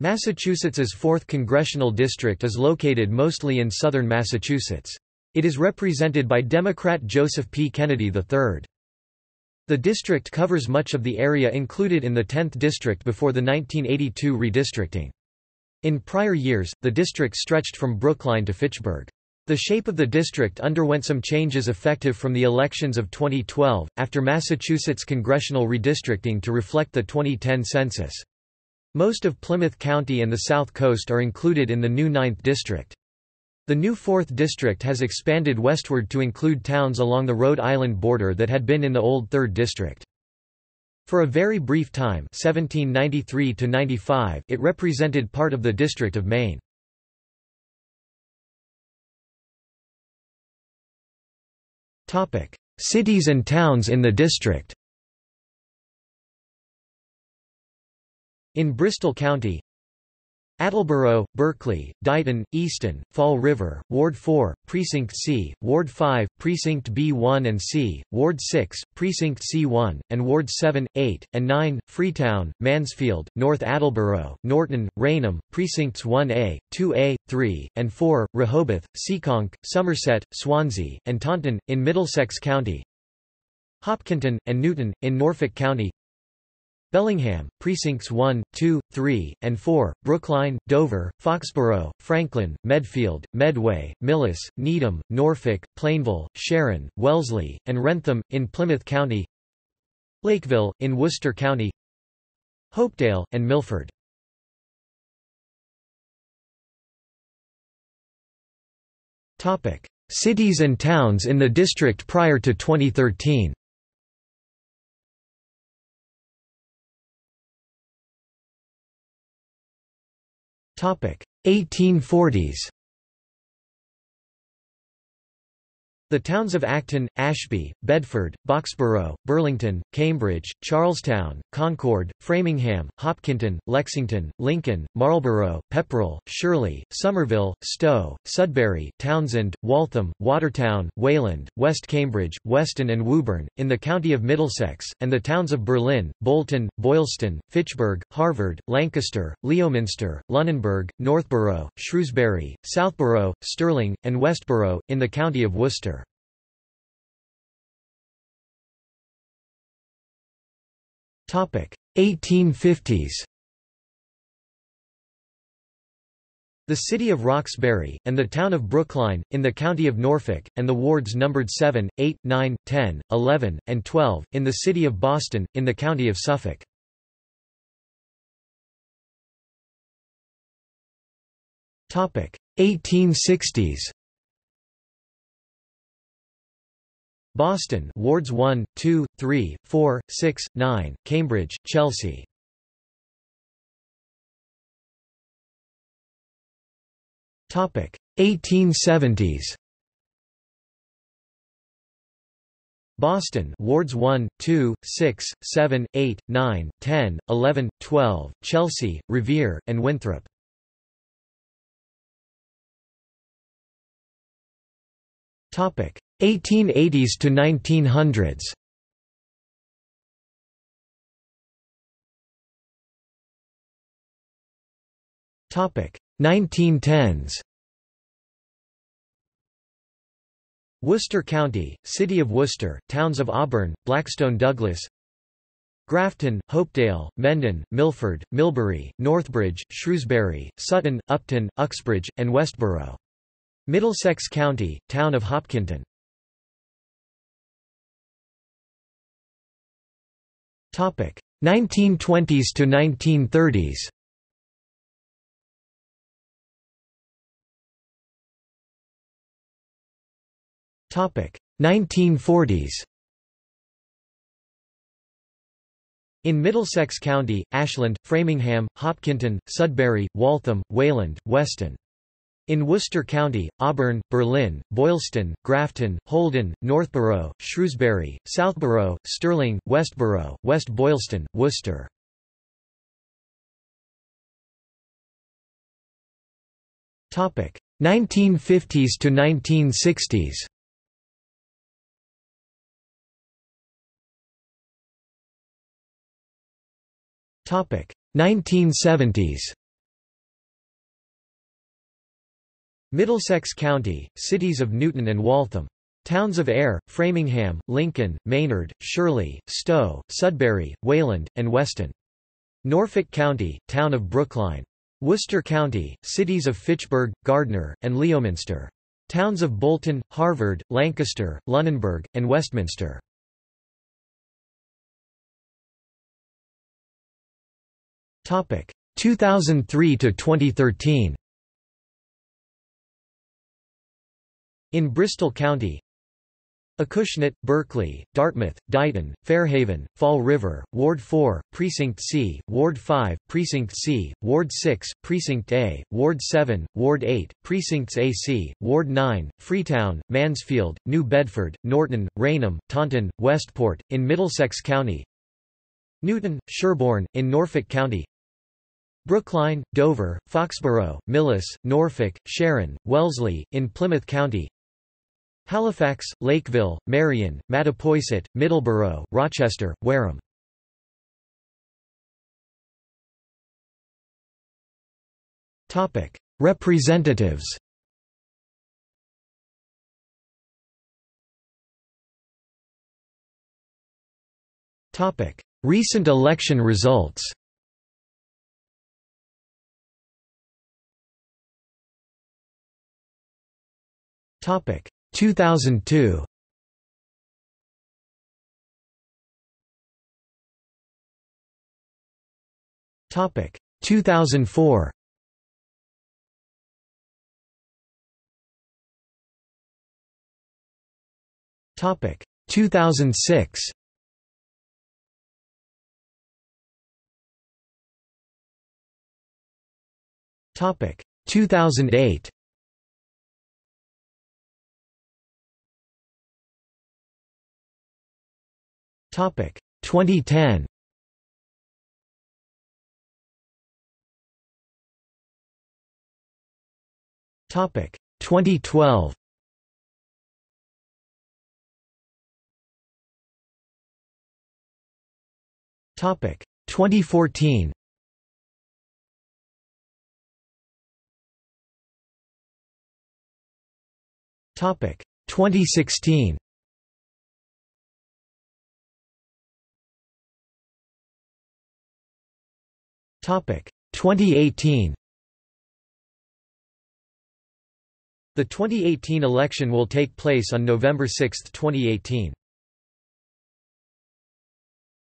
Massachusetts's 4th congressional district is located mostly in southern Massachusetts. It is represented by Democrat Joseph P. Kennedy III. The district covers much of the area included in the 10th district before the 1982 redistricting. In prior years, the district stretched from Brookline to Fitchburg. The shape of the district underwent some changes effective from the elections of 2012, after Massachusetts congressional redistricting to reflect the 2010 census. Most of Plymouth County and the South Coast are included in the new 9th District. The new 4th District has expanded westward to include towns along the Rhode Island border that had been in the old 3rd District. For a very brief time, 1793 to 95, it represented part of the District of Maine. Cities and towns in the district. In Bristol County, Attleboro, Berkeley, Dighton, Easton, Fall River, Ward 4, Precinct C, Ward 5, Precinct B1 and C, Ward 6, Precinct C1, and Ward 7, 8, and 9, Freetown, Mansfield, North Attleboro, Norton, Raynham, Precincts 1A, 2A, 3, and 4, Rehoboth, Seekonk, Somerset, Swansea, and Taunton, in Middlesex County, Hopkinton, and Newton, in Norfolk County, Bellingham, Precincts 1, 2, 3, and 4, Brookline, Dover, Foxborough, Franklin, Medfield, Medway, Millis, Needham, Norfolk, Plainville, Sharon, Wellesley, and Rentham, in Plymouth County, Lakeville, in Worcester County, Hopedale, and Milford. Cities and towns in the district prior to 2013. Topic 1840s. The towns of Acton, Ashby, Bedford, Boxborough, Burlington, Cambridge, Charlestown, Concord, Framingham, Hopkinton, Lexington, Lincoln, Marlborough, Pepperell, Shirley, Somerville, Stowe, Sudbury, Townsend, Waltham, Watertown, Wayland, West Cambridge, Weston and Woburn, in the county of Middlesex, and the towns of Berlin, Bolton, Boylston, Fitchburg, Harvard, Lancaster, Leominster, Lunenburg, Northborough, Shrewsbury, Southborough, Stirling, and Westborough, in the county of Worcester. Topic 1850s. The city of Roxbury, and the town of Brookline, in the county of Norfolk, and the wards numbered 7, 8, 9, 10, 11, and 12, in the city of Boston, in the county of Suffolk. Topic 1860s. Boston, wards 1, 2, 3, 4, 6, 9, Cambridge, Chelsea. Topic 1870s. Boston, wards 1, 2, 6, 7, 8, 9, 10, 11, 12, Chelsea, Revere, and Winthrop. Topic 1880s to 1900s. Topic 1910s. Worcester County, City of Worcester, towns of Auburn, Blackstone, Douglas, Grafton, Hopedale, Mendon, Milford, Millbury, Northbridge, Shrewsbury, Sutton, Upton, Uxbridge, and Westborough. Middlesex County, town of Hopkinton. Topic 1920s to 1930s. Topic 1940s. In Middlesex County, Ashland, Framingham, Hopkinton, Sudbury, Waltham, Wayland, Weston. In Worcester County, Auburn, Berlin, Boylston, Grafton, Holden, Northborough, Shrewsbury, Southborough, Stirling, Westborough, West Boylston, Worcester. Topic 1950s to 1960s. Topic 1970s. Middlesex County, cities of Newton and Waltham. Towns of Ayr, Framingham, Lincoln, Maynard, Shirley, Stowe, Sudbury, Wayland, and Weston. Norfolk County, town of Brookline. Worcester County, cities of Fitchburg, Gardner, and Leominster. Towns of Bolton, Harvard, Lancaster, Lunenburg, and Westminster. Topic 2003 to 2013. In Bristol County: Acushnet, Berkeley, Dartmouth, Dighton, Fairhaven, Fall River, Ward 4, Precinct C, Ward 5, Precinct C, Ward 6, Precinct A, Ward 7, Ward 8, Precincts AC, Ward 9, Freetown, Mansfield, New Bedford, Norton, Raynham, Taunton, Westport. In Middlesex County: Newton, Sherborne, in Norfolk County; Brookline, Dover, Foxborough, Millis, Norfolk, Sharon, Wellesley, in Plymouth County; Halifax, Lakeville, Marion, Mattapoisett, Middleborough, Rochester, Wareham. Representatives. Recent election results. Topic 2002. Topic 2004. Topic 2006. Topic 2008. Topic 2010. Topic 2012. Topic 2014. Topic 2016. Topic 2018. The 2018 election will take place on November 6, 2018.